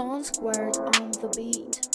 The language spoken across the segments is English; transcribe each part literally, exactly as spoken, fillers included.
Stonz Qurt on the beat.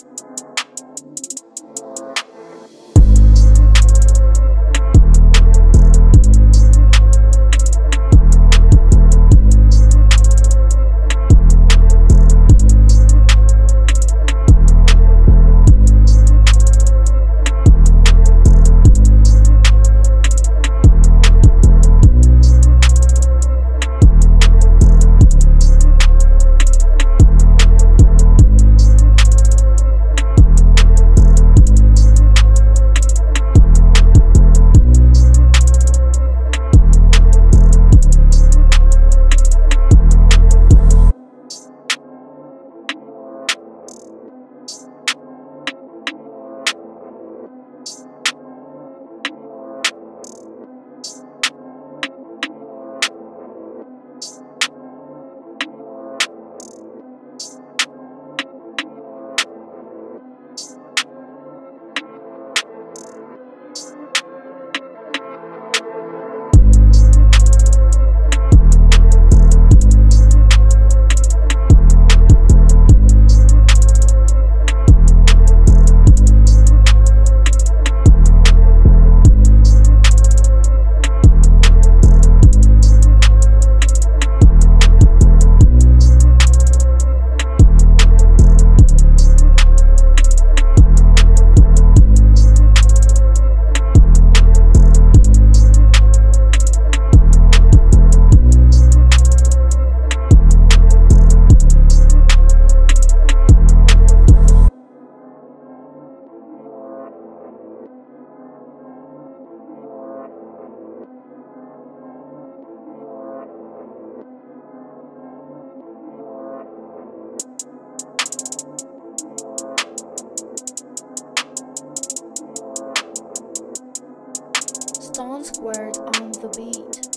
Stonz Qurt on the beat.